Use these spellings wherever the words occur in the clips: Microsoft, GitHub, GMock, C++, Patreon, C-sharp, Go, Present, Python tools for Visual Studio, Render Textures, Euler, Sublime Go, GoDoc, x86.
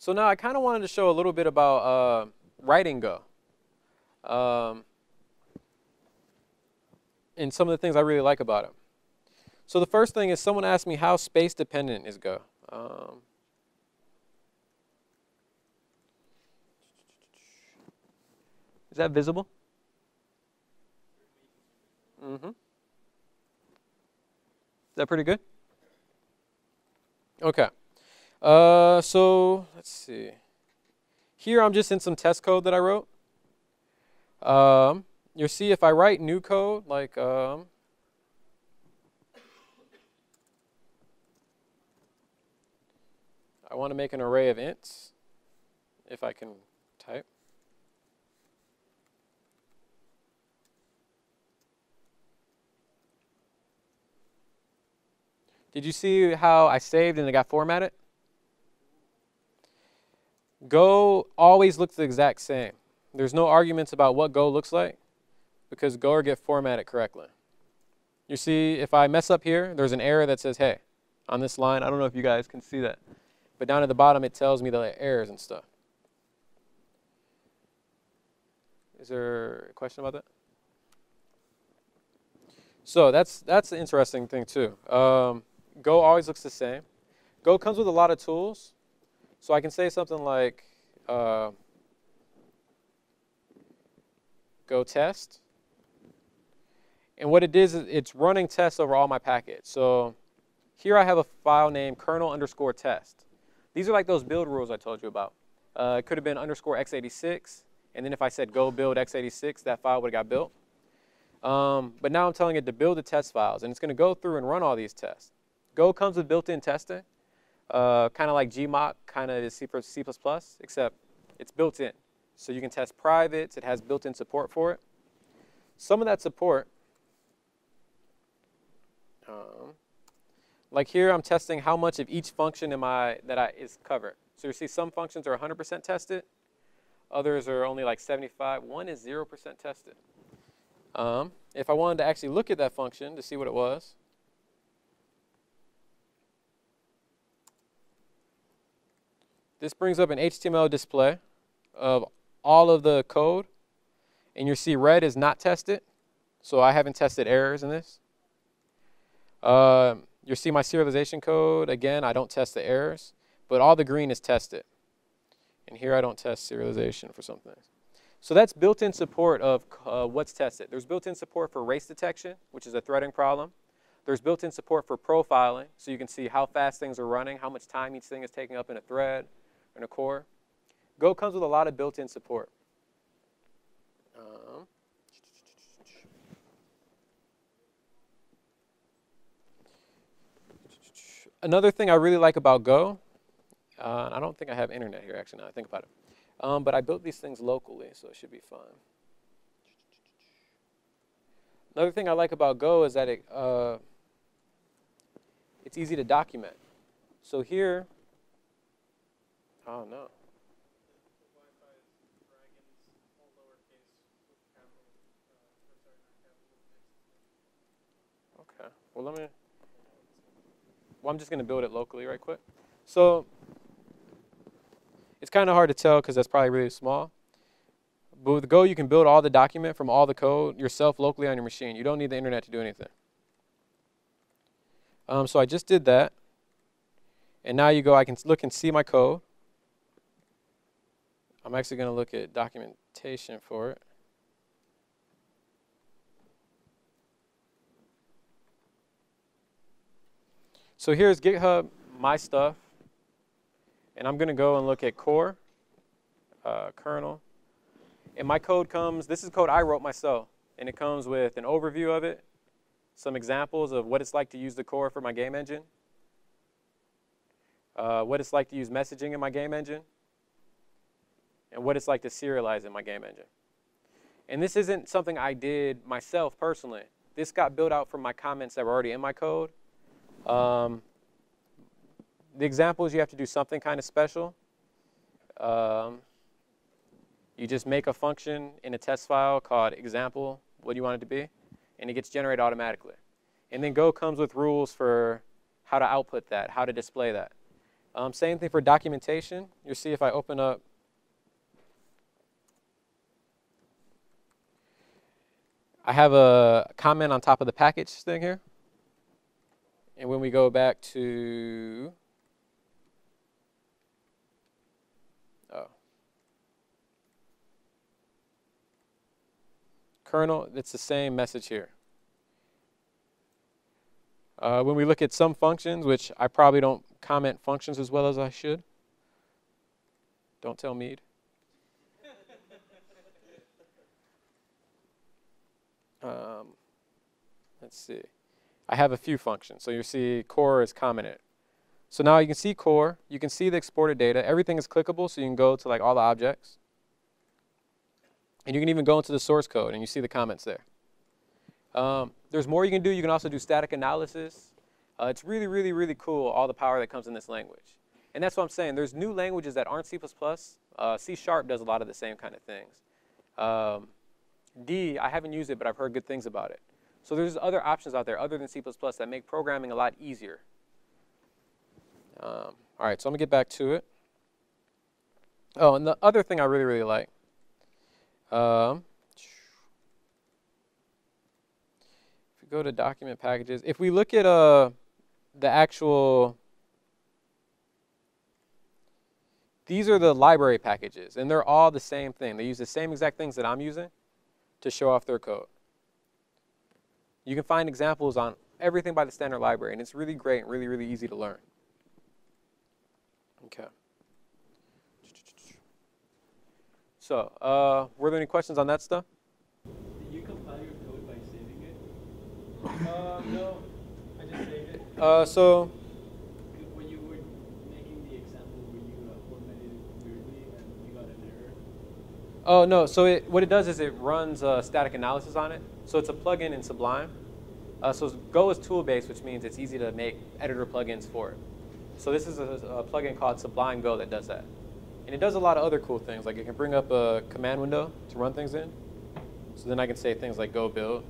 So now I kind of wanted to show a little bit about writing Go. And some of the things I really like about it. So the first thing is someone asked me how space dependent is Go. Is that visible? Mm-hmm. Is that pretty good? Okay. So let's see. Here I'm just in some test code that I wrote. You'll see if I write new code, like I want to make an array of ints, if I can type. Did you see how I saved and it got formatted? Go always looks the exact same. There's no arguments about what Go looks like because Go or get formatted correctly. You see, if I mess up here, there's an error that says, hey, on this line, I don't know if you guys can see that, but down at the bottom it tells me the errors and stuff. Is there a question about that? So that's an interesting thing too. Go always looks the same. Go comes with a lot of tools. So I can say something like Go test. And what it is, it's running tests over all my packets. So here I have a file named kernel_test. These are like those build rules I told you about. It could have been _x86. And then if I said go build x86, that file would have got built. But now I'm telling it to build the test files. And it's going to go through and run all these tests. Go comes with built-in testing. Kind of like GMock, kind of is C++, except it's built in. So you can test privates. It has built-in support for it. Some of that support, like here I'm testing how much of each function in my, is covered. So you see some functions are 100% tested. Others are only like 75. One is 0% tested. If I wanted to actually look at that function to see what it was, this brings up an HTML display of all of the code. And you see red is not tested. So I haven't tested errors in this. You see my serialization code. Again, I don't test the errors. But all the green is tested. And here I don't test serialization for some things. So that's built-in support of what's tested. There's built-in support for race detection, which is a threading problem. There's built-in support for profiling. So you can see how fast things are running, how much time each thing is taking up in a thread. In a core. Go comes with a lot of built-in support. Another thing I really like about Go, and I don't think I have internet here actually now I think about it, but I built these things locally, so it should be fun. Another thing I like about Go is that it's easy to document. So here, oh no. Okay. Well, I'm just going to build it locally right quick. So it's kind of hard to tell because that's probably really small. But with Go, you can build all the document from all the code yourself locally on your machine. You don't need the internet to do anything. So I just did that. And now you go, I can look and see my code. I'm actually going to look at documentation for it. So here's GitHub, my stuff. And I'm going to go and look at core, kernel. And my code comes, this is code I wrote myself. And it comes with an overview of it, some examples of what it's like to use the core for my game engine, what it's like to use messaging in my game engine, and what it's like to serialize in my game engine. And this isn't something I did myself personally. This got built out from my comments that were already in my code. The examples, you have to do something kind of special. You just make a function in a test file called example, what do you want it to be, and it gets generated automatically. And then Go comes with rules for how to output that, how to display that. Same thing for documentation. You'll see if I open up I have a comment on top of the package thing here. And when we go back to, kernel, it's the same message here. When we look at some functions, which I probably don't comment functions as well as I should. Don't tell Mead. Let's see. I have a few functions. So you see core is commented. So now you can see core. You can see the exported data. Everything is clickable, so you can go to like all the objects. And you can even go into the source code, and you see the comments there. There's more you can do. You can also do static analysis. It's really, really, really cool, all the power that comes in this language. And that's what I'm saying. There's new languages that aren't C++. C-sharp does a lot of the same kind of things. D, I haven't used it, but I've heard good things about it. So there's other options out there other than C++ that make programming a lot easier. All right, so I'm going to get back to it. Oh, and the other thing I really, really like. If we go to document packages, if we look at the actual, these are the library packages, and they're all the same thing. They use the same exact things that I'm using to show off their code. You can find examples on everything by the standard library, and it's really great and really, really easy to learn. Okay. So, were there any questions on that stuff? Did you compile your code by saving it? No, I just saved it. So, when you were making the example, were you formatted weirdly and you got an error? Oh no. So what it does is it runs static analysis on it. So it's a plugin in Sublime. So Go is tool-based, which means it's easy to make editor plugins for it. So this is a plugin called Sublime Go that does that. And it does a lot of other cool things, like it can bring up a command window to run things in. So then I can say things like go build,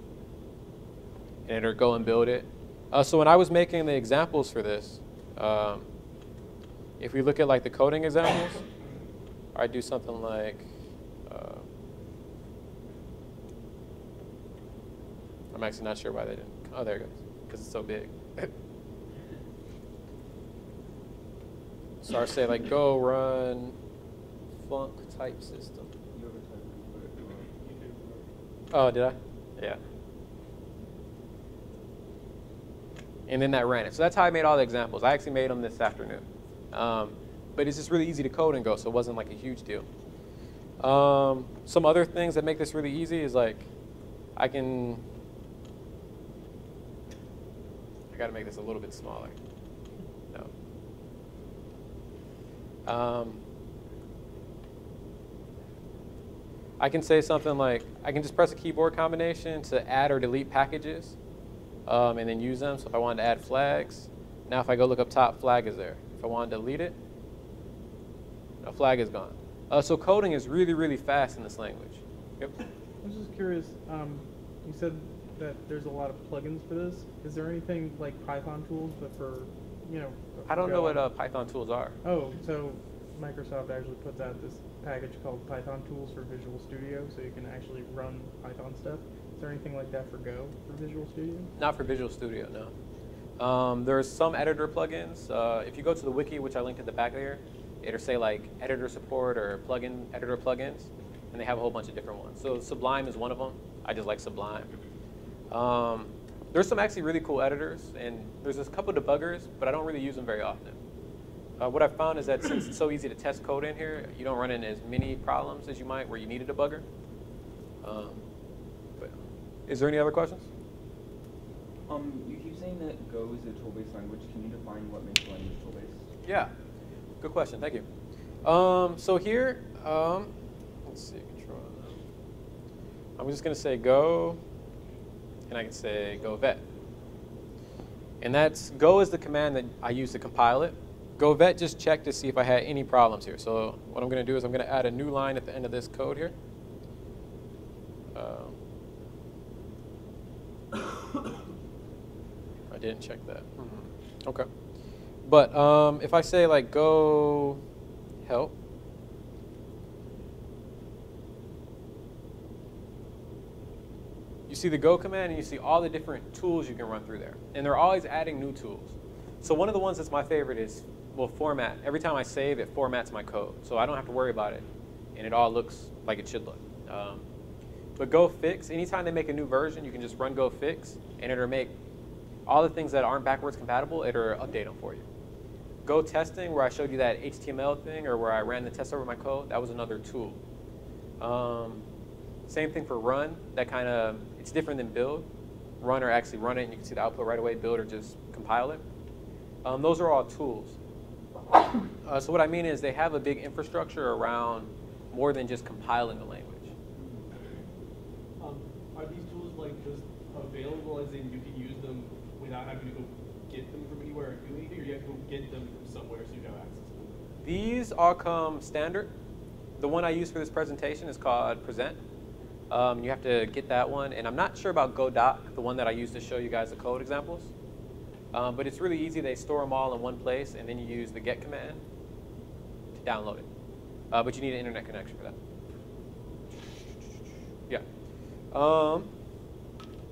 and or go and build it. So when I was making the examples for this, if we look at like the coding examples, I do something like, I'm actually not sure why they didn't. Oh, there it goes, because it's so big. So I say like go run Flunk type system. Oh, did I? Yeah. And then that ran it. So that's how I made all the examples. I actually made them this afternoon. But it's just really easy to code in Go, so it wasn't like a huge deal. Some other things that make this really easy is like I got to make this a little bit smaller. I can say something like, I can just press a keyboard combination to add or delete packages and then use them. So if I wanted to add flags, now if I go look up top, flag is there. If I wanted to delete it, no, flag is gone. So coding is really, really fast in this language. Yep. I was just curious, you said that there's a lot of plugins for this. Is there anything like Python tools, but for, you know, I don't know what Python tools are. Oh, so Microsoft actually puts out this package called Python Tools for Visual Studio, so you can actually run Python stuff. Is there anything like that for Go, for Visual Studio? Not for Visual Studio, no. There's some editor plugins. If you go to the wiki, which I linked at the back there, it'll say like editor support or plugin editor plugins, and they have a whole bunch of different ones. So Sublime is one of them. I just like Sublime. There's some actually really cool editors, and there's a couple debuggers, but I don't really use them very often. What I've found is that since it's so easy to test code in here, you don't run into as many problems as you might where you need a debugger. But is there any other questions? You keep saying that Go is a tool-based language. Can you define what makes a language tool-based? Yeah, good question. Thank you. So here, let's see, control. I'm just going to say Go. And I can say go vet. And that's go is the command that I use to compile it. Go vet just checked to see if I had any problems here. So what I'm going to do is I'm going to add a new line at the end of this code here. I didn't check that. Mm-hmm. Okay. But if I say like go help, you see the go command and you see all the different tools you can run through there. And they're always adding new tools. So one of the ones that's my favorite is, well, format. Every time I save, it formats my code. So I don't have to worry about it. And it all looks like it should look. But go fix, anytime they make a new version, you can just run go fix. And it'll make all the things that aren't backwards compatible, it'll update them for you. Go testing, where I showed you that HTML thing, or where I ran the test over my code, that was another tool. Same thing for run. That kind of, it's different than build. Run or actually run it, and you can see the output right away. Build or just compile it. Those are all tools. So what I mean is they have a big infrastructure around more than just compiling the language. Are these tools like just available, as in you can use them without having to go get them from anywhere or do anything, or you have to go get them from somewhere so you have access to them? These all come standard. The one I use for this presentation is called Present. You have to get that one. And I'm not sure about GoDoc, the one that I used to show you guys the code examples. But it's really easy. They store them all in one place, and then you use the get command to download it. But you need an internet connection for that. Yeah.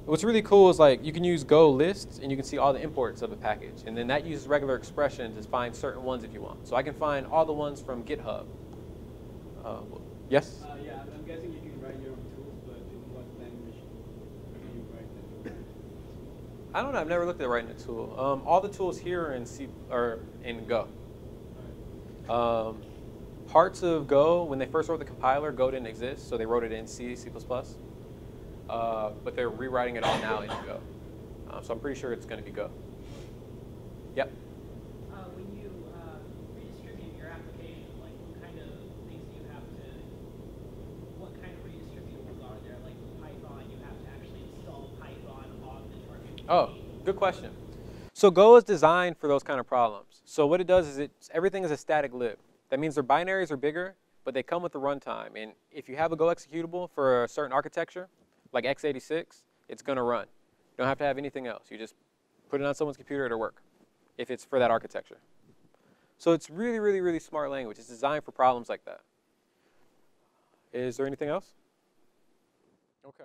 What's really cool is like you can use Go lists, and you can see all the imports of the package. And then that uses regular expressions to find certain ones if you want. So I can find all the ones from GitHub. Yes? Yeah, I'm guessing you can write your own tools, but in what language do you write them? I don't know. I've never looked at writing a tool. All the tools here are in C or in Go. Parts of Go, when they first wrote the compiler, Go didn't exist, so they wrote it in C, C++. But they're rewriting it all now in Go. So I'm pretty sure it's going to be Go. Yep. When you redistribute your application, like what kind of things do you have to, what kind of redistributables are there? Like with Python, you have to actually install Python on the target. Oh, good question. So Go is designed for those kind of problems. So what it does is everything is a static lib. That means their binaries are bigger, but they come with the runtime. And if you have a Go executable for a certain architecture, like x86, it's going to run. You don't have to have anything else. You just put it on someone's computer, it'll work, if it's for that architecture. So it's really, really, really smart language. It's designed for problems like that. Is there anything else? Okay.